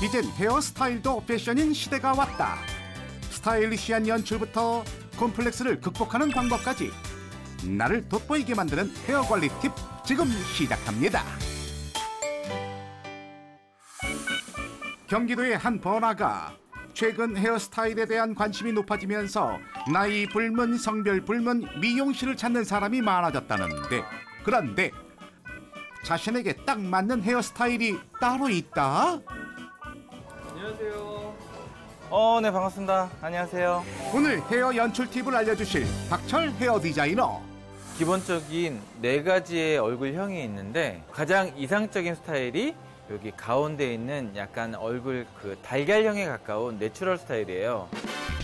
이젠 헤어스타일도 패션인 시대가 왔다. 스타일리시한 연출부터 콤플렉스를 극복하는 방법까지 나를 돋보이게 만드는 헤어 관리 팁, 지금 시작합니다. 경기도의 한 번화가 최근 헤어스타일에 대한 관심이 높아지면서 나이 불문, 성별 불문 미용실을 찾는 사람이 많아졌다는데, 그런데 자신에게 딱 맞는 헤어스타일이 따로 있다? 안녕하세요. 네, 반갑습니다. 안녕하세요. 오늘 헤어 연출 팁을 알려주실 박철 헤어 디자이너. 기본적인 4가지의 얼굴형이 있는데, 가장 이상적인 스타일이 여기 가운데 있는 약간 얼굴 달걀형에 가까운 내추럴 스타일이에요.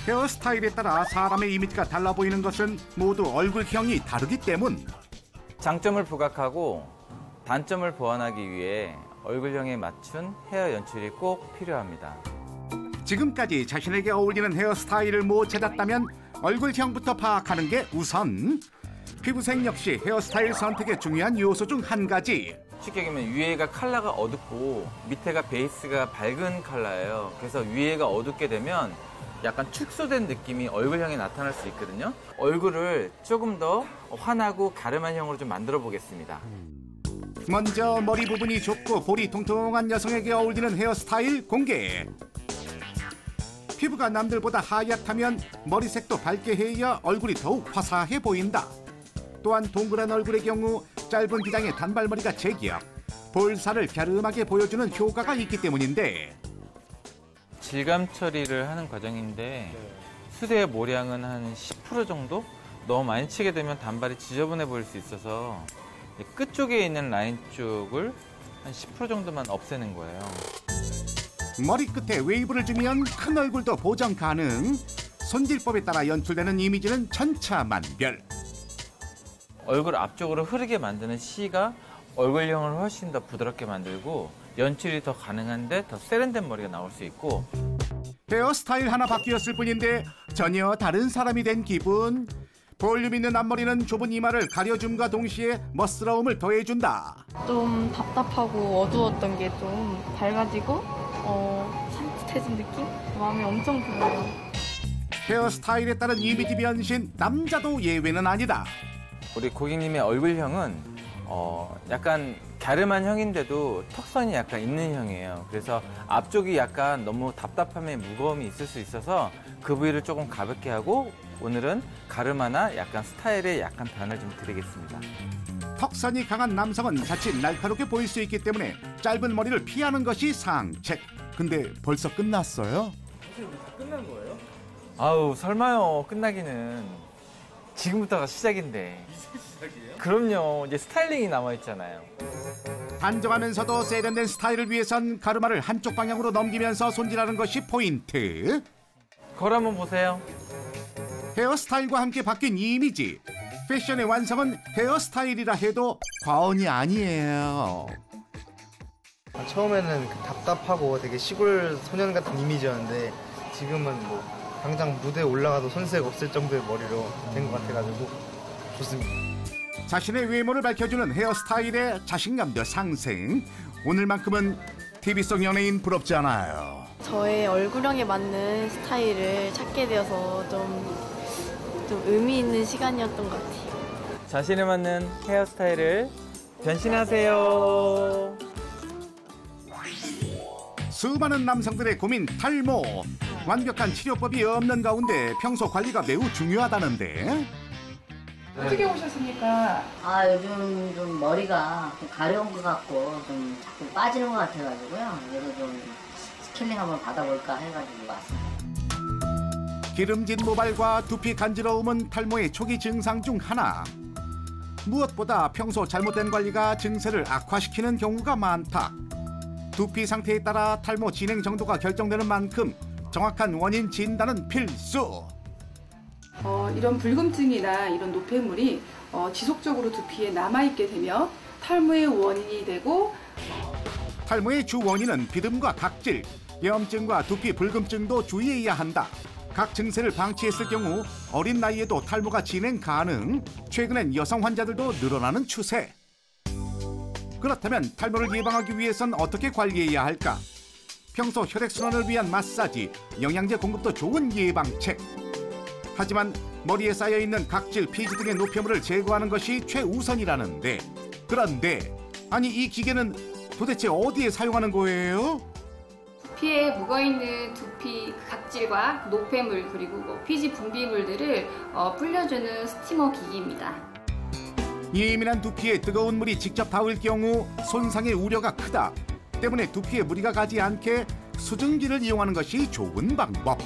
헤어스타일에 따라 사람의 이미지가 달라 보이는 것은 모두 얼굴형이 다르기 때문. 장점을 부각하고 단점을 보완하기 위해 얼굴형에 맞춘 헤어 연출이 꼭 필요합니다. 지금까지 자신에게 어울리는 헤어스타일을 못 찾았다면 얼굴형부터 파악하는 게 우선. 피부색 역시 헤어스타일 선택의 중요한 요소 중 한 가지. 쉽게 얘기하면 위에가 컬러가 어둡고 밑에가 베이스가 밝은 컬러예요. 그래서 위에가 어둡게 되면 약간 축소된 느낌이 얼굴형에 나타날 수 있거든요. 얼굴을 조금 더 환하고 가름한 형으로 좀 만들어 보겠습니다. 먼저 머리 부분이 좁고 볼이 통통한 여성에게 어울리는 헤어스타일 공개. 피부가 남들보다 하얗다면 머리색도 밝게 해야 얼굴이 더욱 화사해 보인다. 또한 동그란 얼굴의 경우 짧은 기장의 단발머리가 제격, 볼살을 갸름하게 보여주는 효과가 있기 때문인데, 질감 처리를 하는 과정인데 수세의 모량은 한 10% 정도? 너무 많이 치게 되면 단발이 지저분해 보일 수 있어서 끝 쪽에 있는 라인 쪽을 한 10% 정도만 없애는 거예요. 머리끝에 웨이브를 주면 큰 얼굴도 보정 가능. 손질법에 따라 연출되는 이미지는 천차만별. 얼굴 앞쪽으로 흐르게 만드는 시가 얼굴형을 훨씬 더 부드럽게 만들고 연출이 더 가능한데 더 세련된 머리가 나올 수 있고. 헤어스타일 하나 바뀌었을 뿐인데 전혀 다른 사람이 된 기분. 볼륨 있는 앞머리는 좁은 이마를 가려줌과 동시에 멋스러움을 더해준다. 좀 답답하고 어두웠던 게 좀 밝아지고 산뜻해진 느낌? 마음이 엄청 좋아요. 헤어스타일에 따른 이미지 변신, 남자도 예외는 아니다. 우리 고객님의 얼굴형은 약간 갸름한 형인데도 턱선이 약간 있는 형이에요. 그래서 앞쪽이 약간 너무 답답함에 무거움이 있을 수 있어서 그 부위를 조금 가볍게 하고, 오늘은 가르마나 약간 스타일에 약간 변을 좀 드리겠습니다. 턱선이 강한 남성은 자칫 날카롭게 보일 수 있기 때문에 짧은 머리를 피하는 것이 상책. 근데 벌써 끝났어요? 선생님, 다 끝난 거예요? 아우, 설마요. 끝나기는. 지금부터가 시작인데. 이제 시작이에요? 그럼요. 이제 스타일링이 남아있잖아요. 단정하면서도 세련된 스타일을 위해선 가르마를 한쪽 방향으로 넘기면서 손질하는 것이 포인트. 걸 한번 보세요. 헤어스타일과 함께 바뀐 이미지. 패션의 완성은 헤어스타일이라 해도 과언이 아니에요. 처음에는 답답하고 되게 시골 소년 같은 이미지였는데, 지금은 뭐 당장 무대에 올라가도 손색 없을 정도의 머리로 된 것 같아가지고 좋습니다. 자신의 외모를 밝혀주는 헤어스타일에 자신감도 상승. 오늘만큼은 TV송 연예인 부럽지 않아요. 저의 얼굴형에 맞는 스타일을 찾게 되어서 좀 의미 있는 시간이었던 것 같아요. 자신에 맞는 헤어스타일을 변신하세요. 수많은 남성들의 고민, 탈모. 완벽한 치료법이 없는 가운데 평소 관리가 매우 중요하다는데. 어떻게 오셨습니까? 아, 요즘 좀 머리가 좀 가려운 것 같고 좀 자꾸 빠지는 것 같아가지고요. 그래서 좀 스케일링 한번 받아볼까 해가지고 왔습니다. 기름진 모발과 두피 간지러움은 탈모의 초기 증상 중 하나. 무엇보다 평소 잘못된 관리가 증세를 악화시키는 경우가 많다. 두피 상태에 따라 탈모 진행 정도가 결정되는 만큼 정확한 원인 진단은 필수. 이런 붉음증이나 이런 노폐물이 지속적으로 두피에 남아있게 되면 탈모의 원인이 되고. 탈모의 주 원인은 비듬과 각질, 염증과 두피 붉음증도 주의해야 한다. 각 증세를 방치했을 경우 어린 나이에도 탈모가 진행 가능. 최근엔 여성 환자들도 늘어나는 추세. 그렇다면 탈모를 예방하기 위해선 어떻게 관리해야 할까? 평소 혈액순환을 위한 마사지, 영양제 공급도 좋은 예방책. 하지만 머리에 쌓여있는 각질, 피지 등의 노폐물을 제거하는 것이 최우선이라는데, 그런데 아니 이 기계는 도대체 어디에 사용하는 거예요? 피에 묵어있는 두피 각질과 노폐물 그리고 피지 분비물들을 풀려주는 스티머 기기입니다. 예민한 두피에 뜨거운 물이 직접 닿을 경우 손상의 우려가 크다. 때문에 두피에 무리가 가지 않게 수증기를 이용하는 것이 좋은 방법.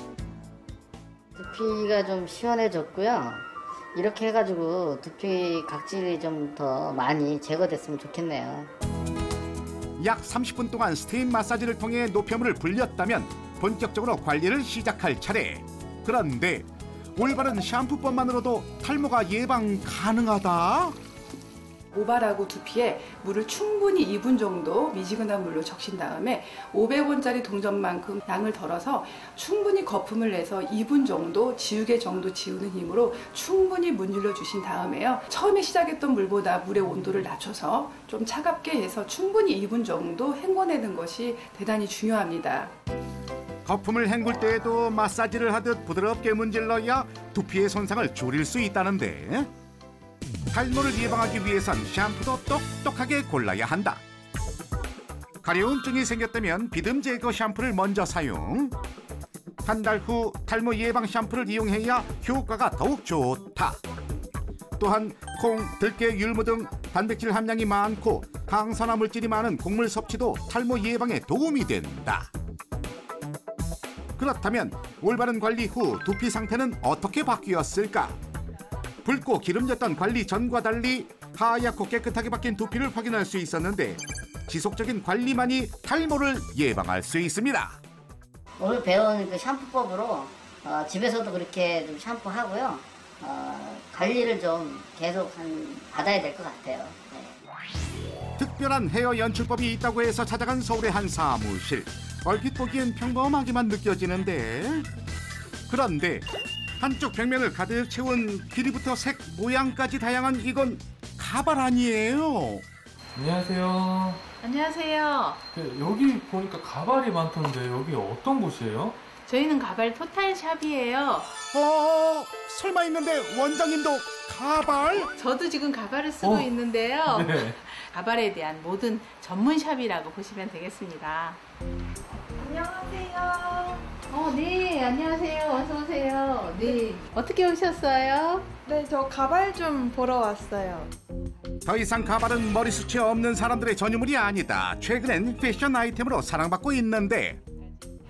두피가 좀 시원해졌고요. 이렇게 해가지고 두피 각질이 좀 더 많이 제거됐으면 좋겠네요. 약 30분 동안 스팀 마사지를 통해 노폐물을 불렸다면 본격적으로 관리를 시작할 차례. 그런데 올바른 샴푸법만으로도 탈모가 예방 가능하다? 모발하고 두피에 물을 충분히 2분 정도 미지근한 물로 적신 다음에 500원짜리 동전만큼 양을 덜어서 충분히 거품을 내서 2분 정도 지우개 정도 지우는 힘으로 충분히 문질러 주신 다음에요. 처음에 시작했던 물보다 물의 온도를 낮춰서 좀 차갑게 해서 충분히 2분 정도 헹궈내는 것이 대단히 중요합니다. 거품을 헹굴 때에도 마사지를 하듯 부드럽게 문질러야 두피의 손상을 줄일 수 있다는데, 탈모를 예방하기 위해선 샴푸도 똑똑하게 골라야 한다. 가려움증이 생겼다면 비듬 제거 샴푸를 먼저 사용. 한 달 후 탈모 예방 샴푸를 이용해야 효과가 더욱 좋다. 또한 콩, 들깨, 율무 등 단백질 함량이 많고 항산화 물질이 많은 곡물 섭취도 탈모 예방에 도움이 된다. 그렇다면 올바른 관리 후 두피 상태는 어떻게 바뀌었을까? 붉고 기름졌던 관리 전과 달리 하얗고 깨끗하게 바뀐 두피를 확인할 수 있었는데, 지속적인 관리만이 탈모를 예방할 수 있습니다. 오늘 배운 그 샴푸법으로 집에서도 그렇게 좀 샴푸하고요. 관리를 좀 계속 받아야 될 것 같아요. 네. 특별한 헤어 연출법이 있다고 해서 찾아간 서울의 한 사무실. 얼핏 보기엔 평범하게만 느껴지는데, 그런데 한쪽 벽면을 가득 채운 길이부터 색, 모양까지 다양한 이건 가발 아니에요? 안녕하세요. 안녕하세요. 네, 여기 보니까 가발이 많던데 여기 어떤 곳이에요? 저희는 가발 토탈샵이에요. 설마 있는데 원장님도 가발? 저도 지금 가발을 쓰고 있는데요. 네. 가발에 대한 모든 전문샵이라고 보시면 되겠습니다. 안녕하세요. 네, 안녕하세요. 어서 오세요. 네, 어떻게 오셨어요? 네, 저 가발 좀 보러 왔어요. 더 이상 가발은 머리숱이 없는 사람들의 전유물이 아니다. 최근엔 패션 아이템으로 사랑받고 있는데,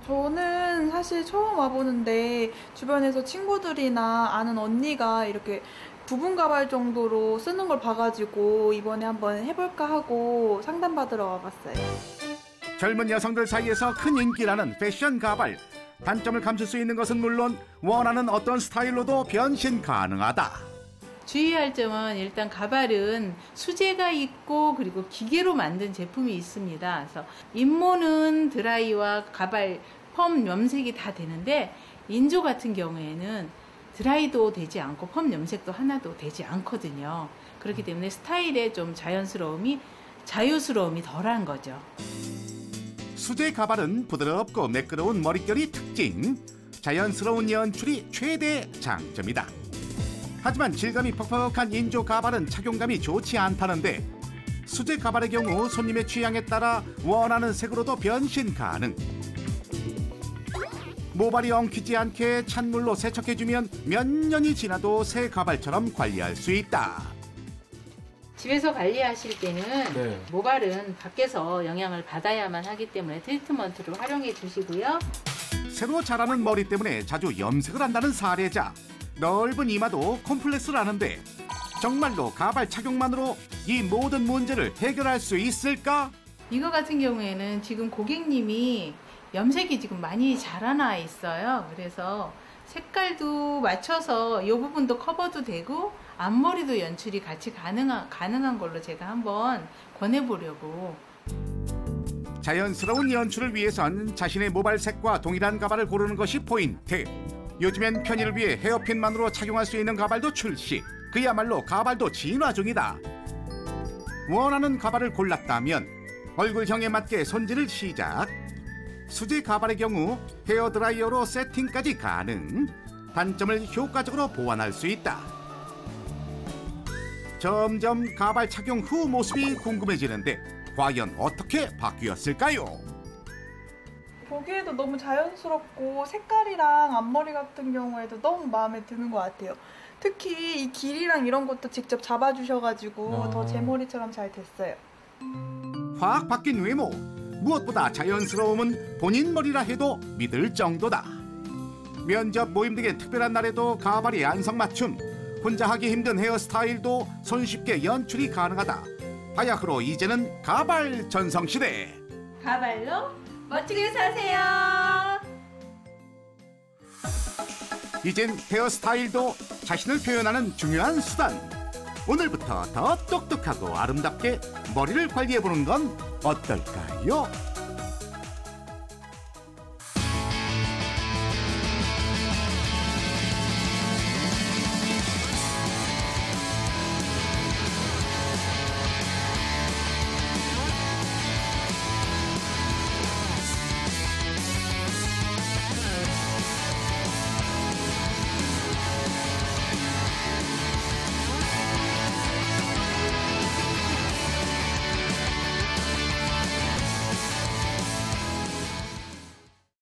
저는 사실 처음 와보는데 주변에서 친구들이나 아는 언니가 이렇게 부분 가발 정도로 쓰는 걸 봐가지고 이번에 한번 해볼까 하고 상담받으러 와봤어요. 젊은 여성들 사이에서 큰 인기라는 패션 가발. 단점을 감출 수 있는 것은 물론 원하는 어떤 스타일로도 변신 가능하다. 주의할 점은 일단 가발은 수제가 있고 그리고 기계로 만든 제품이 있습니다. 그래서 인모는 드라이와 가발, 펌, 염색이 다 되는데 인조 같은 경우에는 드라이도 되지 않고 펌, 염색도 하나도 되지 않거든요. 그렇기 때문에 스타일의 좀 자유스러움이 덜한 거죠. 수제 가발은 부드럽고 매끄러운 머릿결이 특징, 자연스러운 연출이 최대 장점이다. 하지만 질감이 퍽퍽한 인조 가발은 착용감이 좋지 않다는데, 수제 가발의 경우 손님의 취향에 따라 원하는 색으로도 변신 가능. 모발이 엉키지 않게 찬물로 세척해주면 몇 년이 지나도 새 가발처럼 관리할 수 있다. 집에서 관리하실 때는 모발은 밖에서 영향을 받아야만 하기 때문에 트리트먼트로 활용해 주시고요. 새로 자라는 머리 때문에 자주 염색을 한다는 사례자. 넓은 이마도 콤플렉스라는데, 정말로 가발 착용만으로 이 모든 문제를 해결할 수 있을까? 이거 같은 경우에는 지금 고객님이 염색이 지금 많이 자라나 있어요. 그래서 색깔도 맞춰서 이 부분도 커버도 되고 앞머리도 연출이 같이 가능한 걸로 제가 한번 권해보려고. 자연스러운 연출을 위해선 자신의 모발색과 동일한 가발을 고르는 것이 포인트. 요즘엔 편의를 위해 헤어핀만으로 착용할 수 있는 가발도 출시. 그야말로 가발도 진화 중이다. 원하는 가발을 골랐다면 얼굴형에 맞게 손질을 시작. 수제 가발의 경우 헤어드라이어로 세팅까지 가능. 단점을 효과적으로 보완할 수 있다. 점점 가발 착용 후 모습이 궁금해지는데 과연 어떻게 바뀌었을까요? 보기에도 너무 자연스럽고 색깔이랑 앞머리 같은 경우에도 너무 마음에 드는 것 같아요. 특히 이 길이랑 이런 것도 직접 잡아주셔가지고 더 제 머리처럼 잘 됐어요. 확 바뀐 외모, 무엇보다 자연스러움은 본인 머리라 해도 믿을 정도다. 면접, 모임 등의 특별한 날에도 가발이 안성맞춤, 혼자 하기 힘든 헤어스타일도 손쉽게 연출이 가능하다. 바야흐로 이제는 가발 전성시대. 가발로 멋지게 사세요. 이젠 헤어스타일도 자신을 표현하는 중요한 수단. 오늘부터 더 똑똑하고 아름답게 머리를 관리해보는 건 어떨까요?